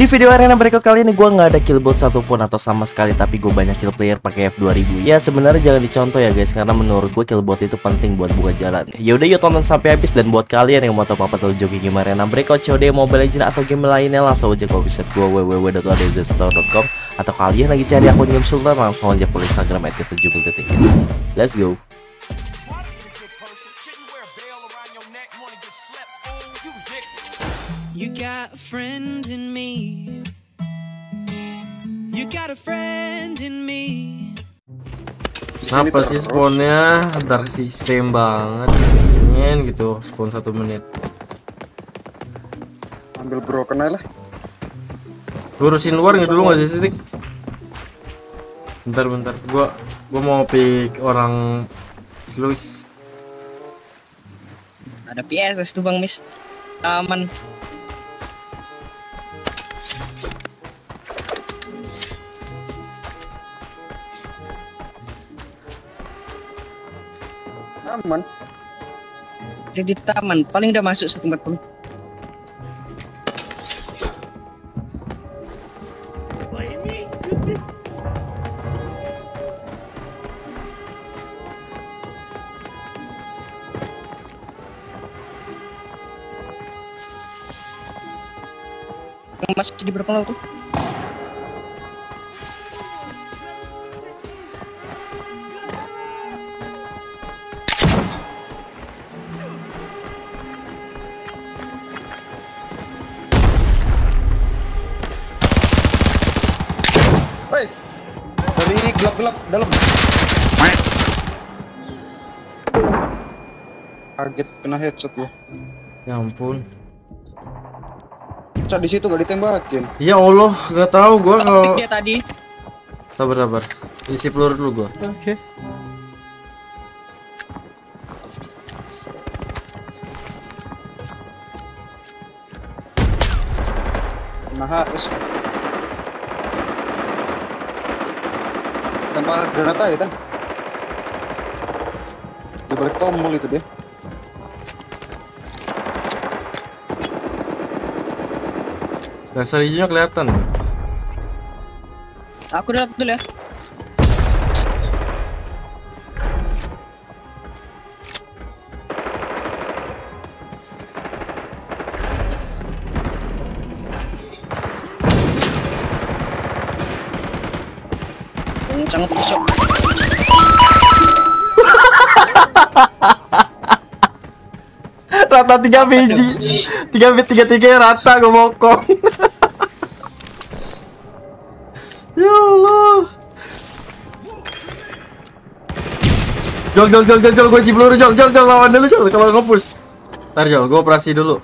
Di video Arena Breakout kali ini gue nggak ada killbot satupun atau sama sekali, tapi gue banyak kill player pakai F2000. Ya sebenarnya jangan dicontoh ya guys, karena menurut gue killbot itu penting buat buka jalan. Yaudah yuk tonton sampai habis, dan buat kalian yang mau tau apa tau jogging game Arena Breakout, COD, Mobile Legends atau game lainnya, langsung aja ke website gue www.adzestore.com, atau kalian lagi cari akun game Sultan langsung aja follow Instagram @7detik. Let's go. You got a friend in me. You got a friend in me. Apa sih spawnnya? Dark system banget. Ingin gitu spawn 1 menit. Ambil bro kenal lah. Lurusin luar gitu dulu nggak sih Stik? Bentar. Gua mau pick orang S-Lewis. Ada PSS tuh Bang Mis. Taman. Taman. Dia di taman, paling udah masuk 140. Masuk di berapa tuh? Ini gelap dalam. Kaget kena headshot gua. Ya ampun. Cak di situ nggak ditembakin. Ya Allah, nggak tahu gua kalau dia tadi. Sabar. Isi peluru dulu gua. Oke. Nah, harus tempar granat aja kan? Di balik tombol itu dia. Dasar hijaunya kelihatan. Aku udah betul ya. Jangan pusing. Rata 3 biji. 3 bit 33 rata gue bokong. Ya Allah. Jol gue isi peluru jol lawan dulu jol kalau ngepush. Entar jol gue operasi dulu.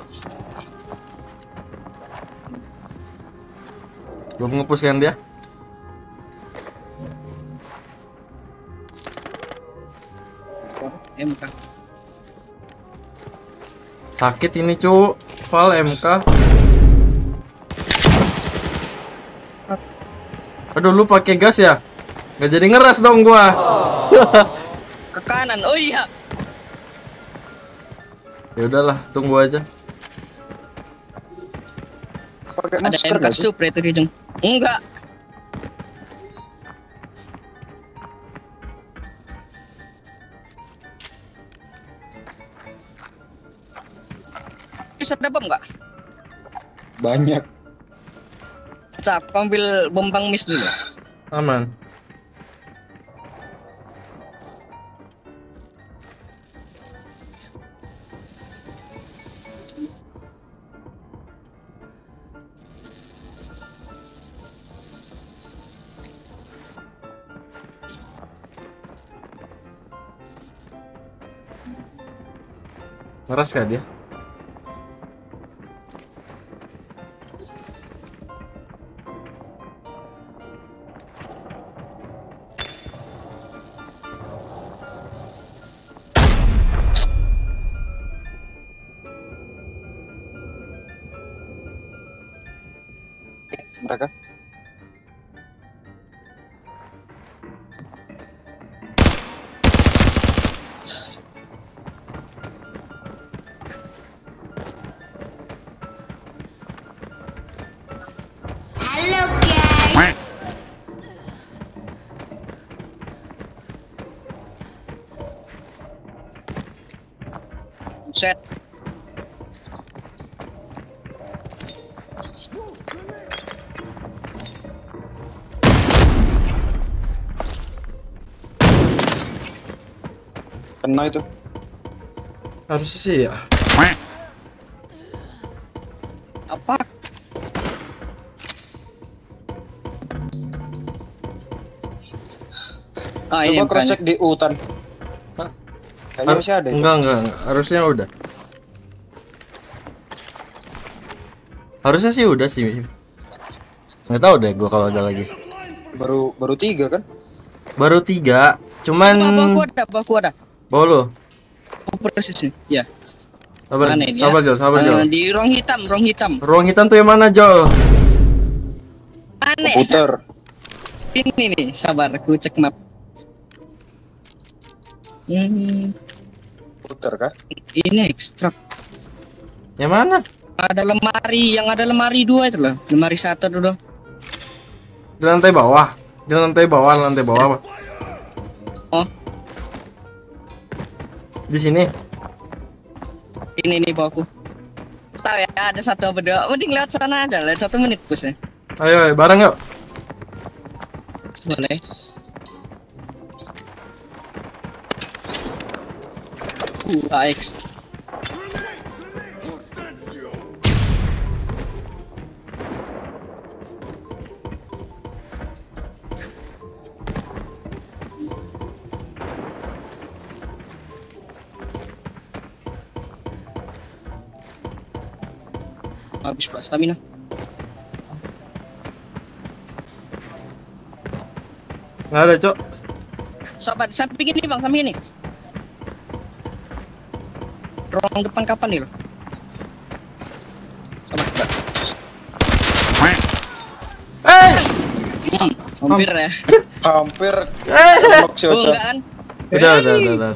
Gue ngepush kan dia. MK sakit ini cu Val MK. Aduh lu pakai gas ya, nggak jadi ngeras dong gua. Ke kanan. Oh iya ya udahlah tunggu aja. Ada MK Supra itu di ujung. Enggak ada bom nggak? Banyak. Cak, ambil bom Bang Mis dulu. Aman. Ngeras kah dia? Mereka Buset. Kena itu. Harusnya sih ya. Apa? Ah, coba ini cross check di hutan. Hah? Kayaknya masih ada. Enggak. Harusnya udah. Harusnya sih udah sih. Enggak tahu deh gua kalau ada lagi. Baru 3 kan? Baru 3. Cuman bawa gua ada. Bawa lo. Persis sih. Ya. Sabar, Jol. Di ruang hitam. Ruang hitam tuh yang mana, Jol? Aneh. Puter. Ini nih, sabar aku cek map. Puter kah? Ini ekstrak. Yang mana? Ada lemari, yang ada lemari 2 itu loh. Lemari 1 dulu. Di lantai bawah. Di lantai bawah apa? Oh. Di sini. Ini nih bawaku. Tahu ya ada satu apa dua. Mending lewat sana aja, lewat 1 menit pusnya. Ayo bareng yuk. Boleh. AX. Habis pula stamina. Nggak ada, Cok. Sobat, samping ini, Bang. Samping ini. Ruang depan kapan nih, lo? Sobat. Hampir ya. Hampir. Blok si Ocha. Udah.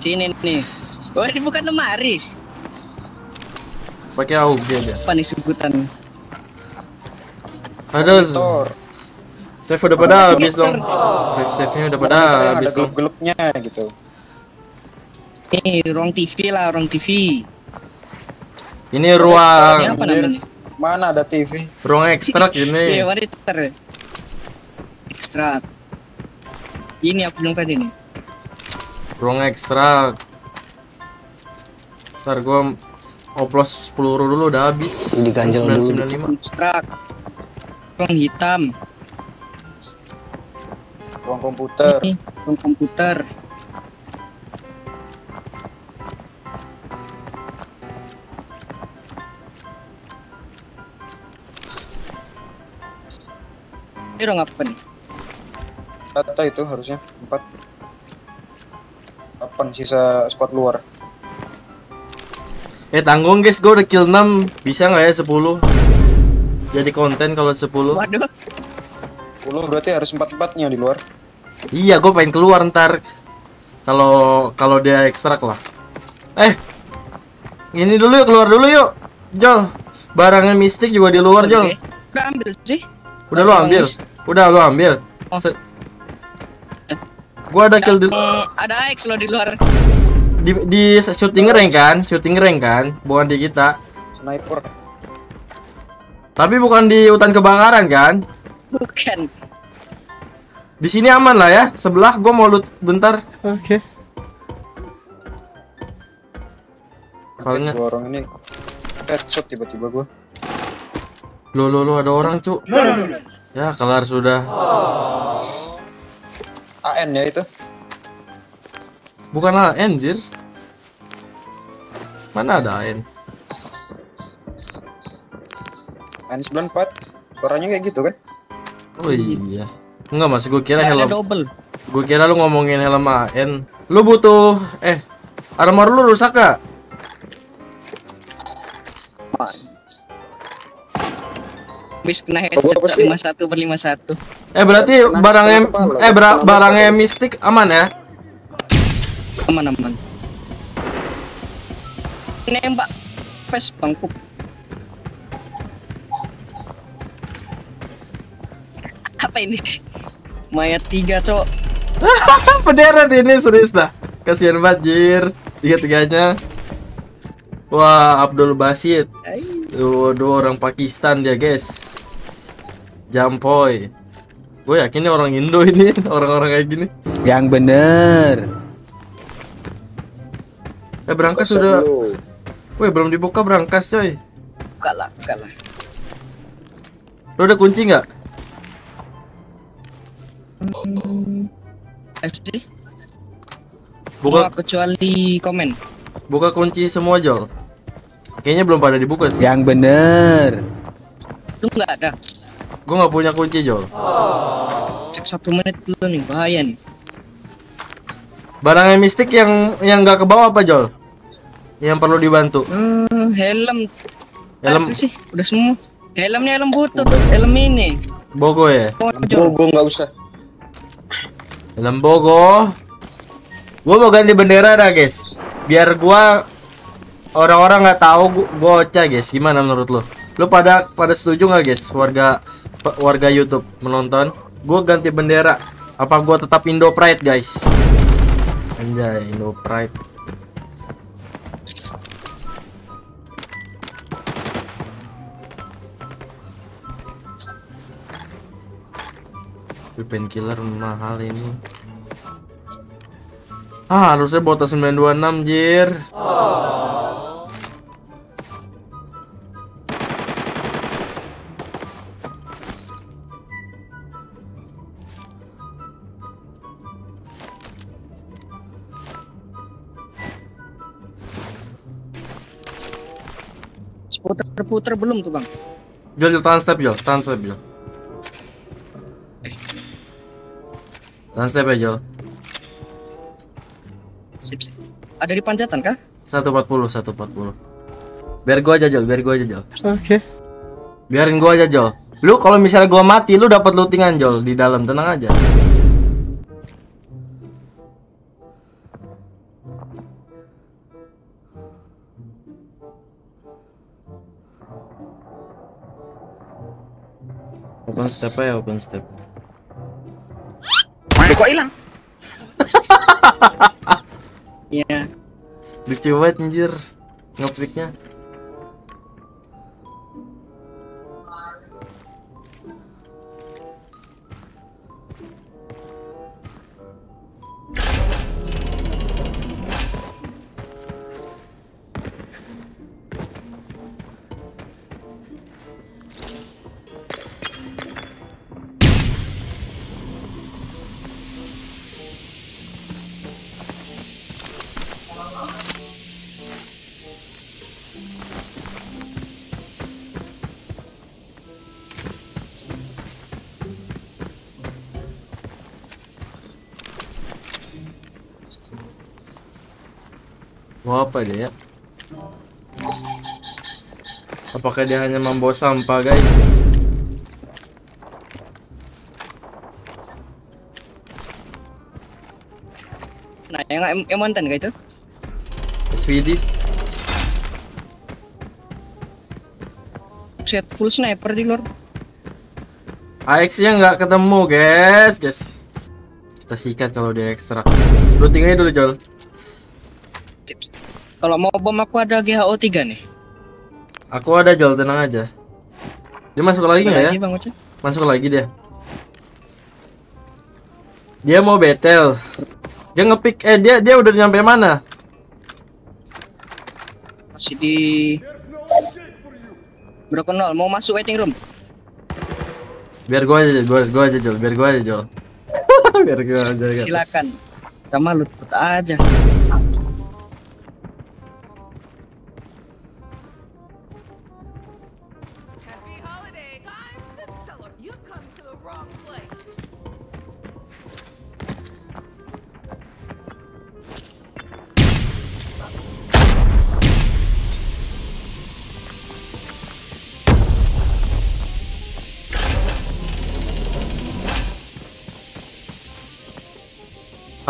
Sini nih. Oh, ini bukan lemari. Pakai AUG dia. Apa nih sebutan? Aduh. Save udah pada habis dong. Save-nya udah pada habis dong. Gelupnya gitu. Ini ruang TV lah, ruang TV. Ini ruang. Mana ada TV? Ruang ekstrak ini. Iya, monitor. Ekstrak. Ini aku bilang tadi nih. Ruang ekstrak. Ntar gua oplos peluru dulu udah habis. Diganjel dulu. 995. Ekstrak. Ruang hitam. Ruang komputer. Ini ruang apa nih? Tata itu harusnya 4. Sisa squad luar. Tanggung guys, gue udah kill 6. Bisa nggak ya 10? Jadi konten kalau 10. Waduh. 10 berarti harus 4-4-nya di luar. Iya, gue pengen keluar ntar. Kalau dia ekstrak lah. Ini dulu yuk, keluar dulu yuk. Jol. Barangnya mistik juga di luar, Jol. Udah ambil sih. Udah lo ambil. Oh. Gua ada kill dulu. Ada X lo di luar. Di shooting rank kan? Bukan di kita. Sniper. Tapi bukan di hutan kebakaran kan? Bukan. Di sini aman lah ya. Sebelah gua mau loot bentar. Oke. Soalnya orang ini headshot tiba-tiba gua. Lo ada orang, Cuk. Ya, kelar sudah. Oh. AN ya itu? Bukan AN, jir. Mana ada AN? AN94. Suaranya kayak gitu kan? Oh iya. Enggak, Mas, gue kira helm. Gue kira lu ngomongin helm AN. Lu butuh armor lu rusak gak? Habis kena headshot 51/51. Berarti barangnya mistik aman ya? Aman. Nembak face bangku. Apa ini? Mayat 3, Cok. Pederet ini serius dah. Kasihan banget jir. Tiga-tiganya. Wah, Abdul Basit. Dua orang Pakistan dia, guys. Jampoy. Gue yakin ini orang Indo ini, orang-orang kayak gini. Yang bener. Berangkas sudah. Weh, belum dibuka berangkas, coy. Buka lah, buka lah. Lo udah kunci nggak? SD. Buka kecuali komen. Buka kunci semua, Jol. Kayaknya belum pada dibuka sih. Yang bener. Itu nggak ada. Gue nggak punya kunci, Jol. Oh. Cek 1 menit dulu nih, bahaya nih. Barangnya mistik yang nggak kebawa apa, Jol? Yang perlu dibantu? Helm. Helm sih, udah semua. Helmnya helm butut, helm ini. Bogo ya? Bogo nggak usah. Helm Bogo. Gue mau ganti bendera dah, guys. Biar gua orang-orang nggak tahu gua oceh, guys. Gimana menurut lo? Lo pada setuju nggak, guys? Warga YouTube menonton. Gua ganti bendera. Apa gua tetap Indo Pride, guys? Anjay, Indo Pride. Painkiller mahal ini. Ah, harusnya botas 926, jir. Oh. Puter-puter belum tuh, Bang. Jol, tahan step, Jol. Tahan step ya, Jol. Sip. Ada di panjatan kah? 140. Biar gua aja Jol. Oke. Biarin gua aja Jol. Lu kalau misalnya gua mati, lu dapat lootingan Jol di dalam, tenang aja. Open step. Kok hilang? Iya. Lucu banget anjir ngepiknya. Mau apa dia ya? Apakah dia hanya membawa sampah, guys? Nah, yang mantan kayak itu? SVD. Set full sniper di luar. AX-nya nggak ketemu, guys. Kita sikat kalau dia ekstrak. Looting aja dulu, Jol. Kalau mau bom aku ada GHO3 nih. Aku ada Jol, tenang aja. Dia masuk lagi nggak ya? Bang, masuk lagi dia. Dia mau battle. Dia ngepick dia udah nyampe mana? Masih di Broken Hall, mau masuk waiting room. Biar gua aja Jol. Biar gua aja. Silakan. Sama loot aja.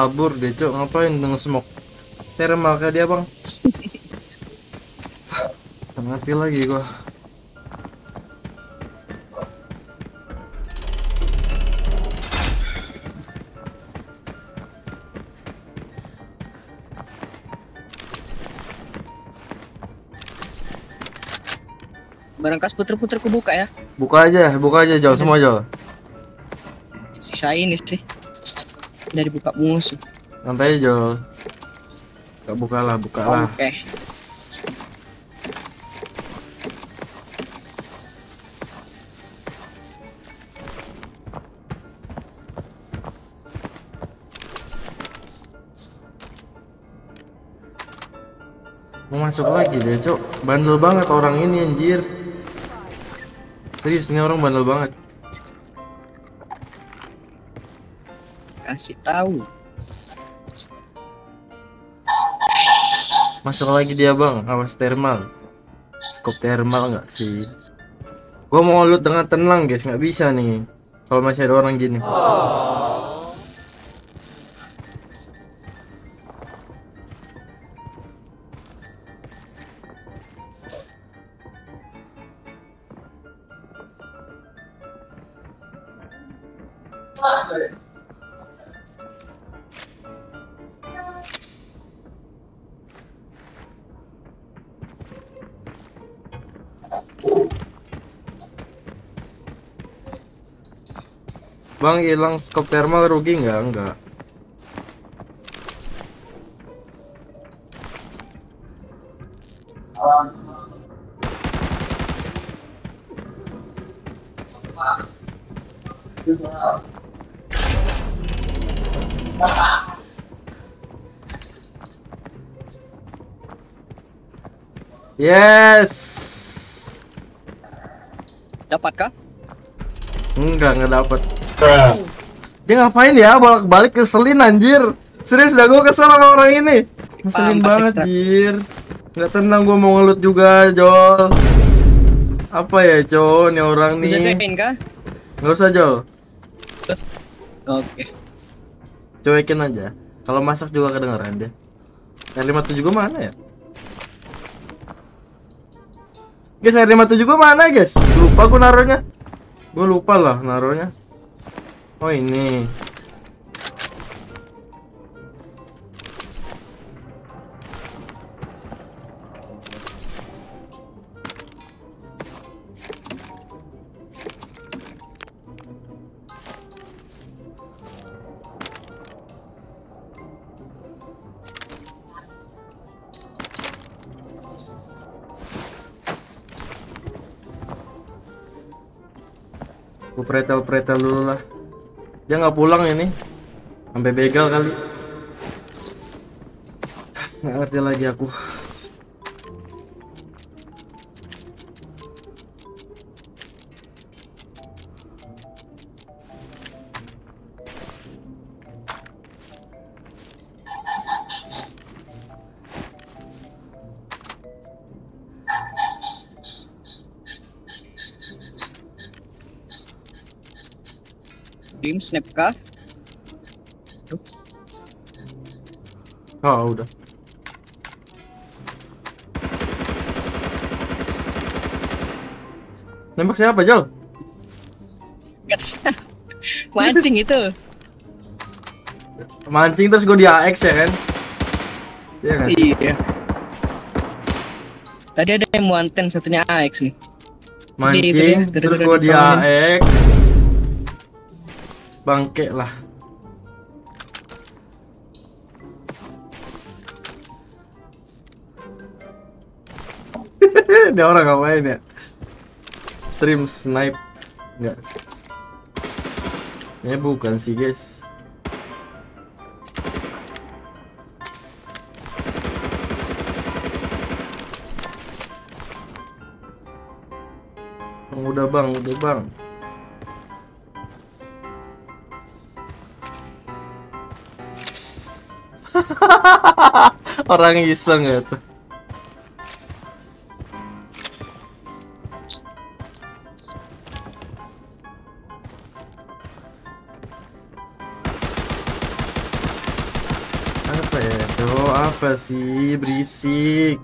Kabur deh, Cok. Ngapain dengan smoke? Thermal kayak dia, Bang. Ngerti lagi gua. Barangkas puter-puter kebuka ya. Buka aja Jol, semua Jol. Sisa ini sih. Dari buka musuh. Santai Jol. Gak bukalah. Oke. Okay. Mau masuk lagi deh, Cok. Bandel banget orang ini, anjir. Serius, ini orang bandel banget. Kasih tahu. Masuk lagi dia, Bang. Awas thermal. Scope thermal enggak sih? Gua mau loot dengan tenang, guys. Nggak bisa nih. Kalau masih ada orang gini. Bang, hilang scope thermal rugi nggak? Enggak. Yes. Dapatkah? Enggak dapat. Dia ngapain ya bolak-balik, keselin anjir. Serius dah, gue kesel sama orang ini. Keselin banget anjir. Gak tenang, gue mau ngelut juga Jol. Apa ya Jol, ini orang nih. Gak usah Jol. Oke. Cuekin aja. Kalau masak juga kedengeran deh. R57 gue mana ya? Guys, R57 gue mana guys? Lupa gue naruhnya. Gue lupa lah naruhnya. Oh ini. Gue pretel dulu lah. Dia nggak pulang ini, sampai begal kali. Nggak ngerti lagi aku. Snap kah? Oh, udah. Nembak siapa, Jol? Mancing itu. Mancing terus gue di AX ya kan? Iya kan? Iya. Tadi ada yang muanten, satunya AX nih. Mancing terus gue di AX. Bangke lah. Dia orang ngapain ya? Stream snipe. Enggak. Ini bukan sih, guys. Udah, Bang. Orang iseng ya tuh. Apa ya tuh, apa sih berisik.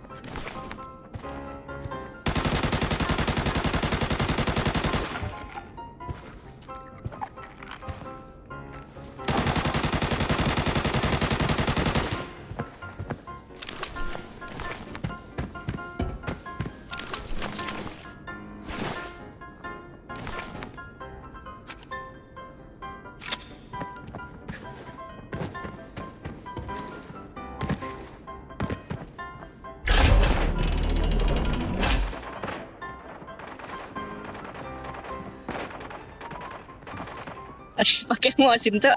pakai muasin tuh.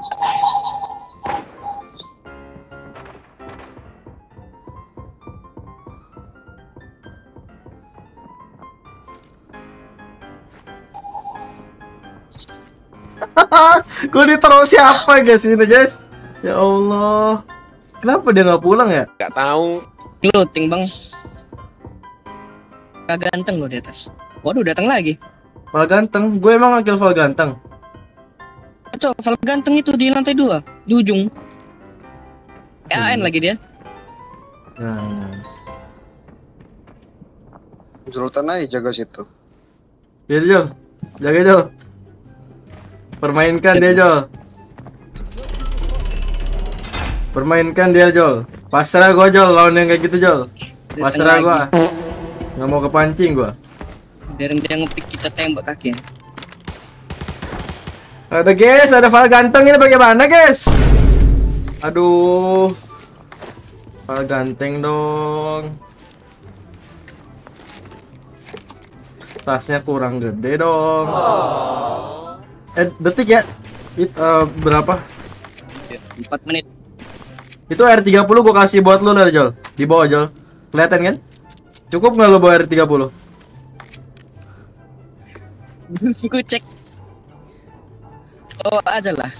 Gue diterol siapa guys ini guys? Ya Allah, kenapa dia nggak pulang ya? Nggak tahu. Looting bang. Kagak ganteng lo di atas. Waduh datang lagi. Val ganteng, gue emang ngakil Val ganteng. Coba Val ganteng itu di lantai 2 di ujung. EAN lagi dia. Nah. Julutan aja jaga situ. Biar Jol, jaga Jol. Permainkan dia Jol. Permainkan dia Jol. Pasrah gua Jol lawan yang kayak gitu Jol. Pasrah gua. Nggak mau kepancing gua. Biar dia ngepick kita tembak kaki. Ada guys, ada Val ganteng ini bagaimana guys? Aduh. Val ganteng dong. Tasnya kurang gede dong. Oh. Detik ya, berapa? 4 menit. Itu R30 gue kasih buat lo dari Jol. Di bawah Jol. Kelihatan kan? Cukup nggak lo bawa R30? Gue cek. Oh aja lah.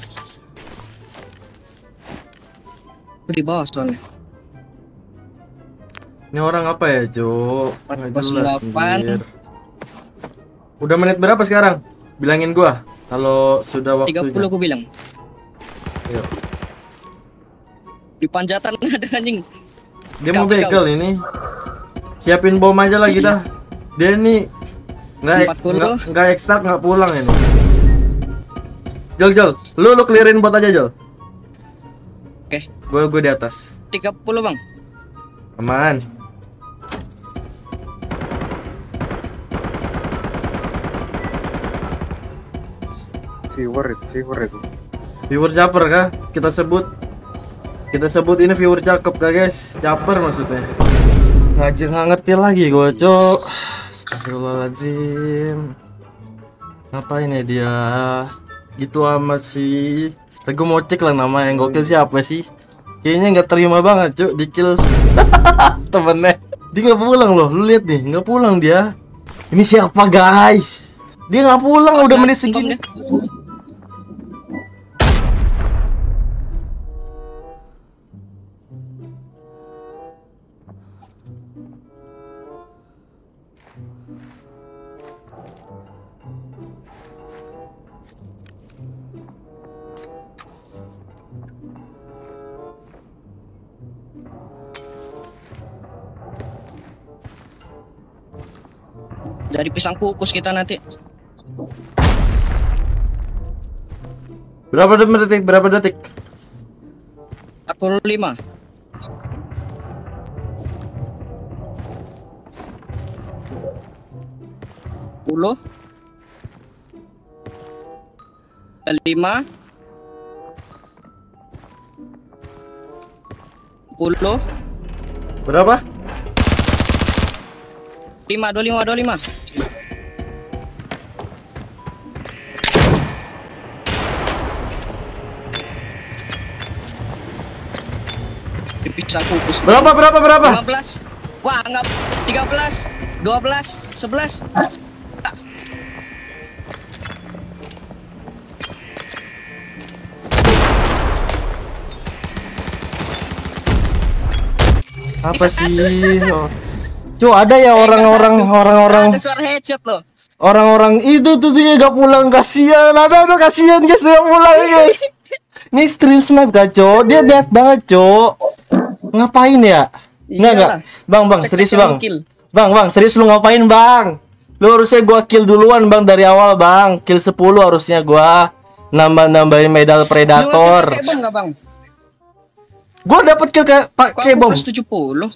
Gue di bawah soalnya. Ini orang apa ya Jo? 48. Udah menit berapa sekarang? Bilangin gua. Kalau sudah waktunya 30 aku bilang. Ayo. Di panjatan ada anjing. Dia mau bekel ini. Siapin bom aja lah kita. Dia ini enggak ekstrak enggak pulang ini. Jol, lu clearin bot aja Jol. Oke. Gue di atas. 30 bang. Aman. Viewer itu. Viewer caper kah? Kita sebut ini viewer cakep kah guys? Caper maksudnya. Ngajeng nggak ngerti lagi gue cok. Astagfirullahaladzim. Ngapain ya dia? Gitu amat sih. Gue mau cek lah nama yang gokil siapa sih? Kayaknya nggak terima banget cok dikil. Temennya. Dia nggak pulang loh. Lu lihat nih, nggak pulang dia. Ini siapa guys? Dia nggak pulang udah menit segini. Dari pisang kukus kita nanti. Berapa detik? Aku 5. Puluh. 5. 10. Berapa? 25. Berapa? 15. Wah, enggak. 13, 12, 11. Apa sih? Tuh ada ya orang-orang ada suara headshot loh. Orang-orang itu tuh dia gak pulang, kasihan. Aduh kasihan guys, gak pulang guys. Ini stream snipe kacau, dia dead banget, Cok. Ngapain ya? Enggak. Bang, serius Bang. Bang, serius lu ngapain, Bang? Lu harusnya gua kill duluan, Bang, dari awal, Bang. Kill 10 harusnya gua. Nambah-nambahin medal predator. Lu pakai bom gak, Bang? Gua dapat kill kayak pakai bom. 70.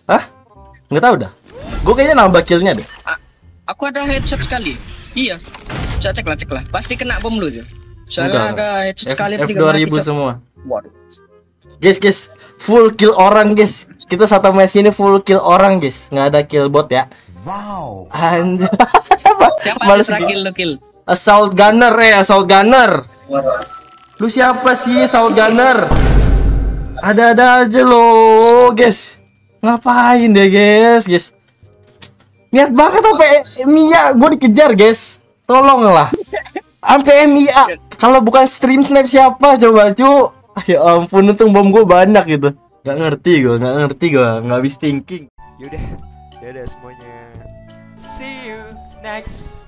Hah? Enggak tahu dah. Gue kayaknya nambah killnya deh. Aku ada headshot sekali. Iya. Coba cek lah. Pasti kena bom lu tuh. Soalnya ada headshot sekali. F2000 semua. Waduh. Guys, full kill orang guys. Kita satu match ini full kill orang guys. Nggak ada kill bot ya. Wow. Anjir. Siapa yang terakhir lu kill? Assault gunner. Lu siapa sih, Saul Gunner? Ada-ada aja lo, guys. Ngapain deh, guys? Niat banget sampai MIA gue dikejar, guys. Tolonglah. Sampai MIA. Kalau bukan stream snap siapa coba, cu? Ya ampun, untung bom gue banyak gitu. Gak ngerti gue, gak habis thinking. Yaudah semuanya. See you next.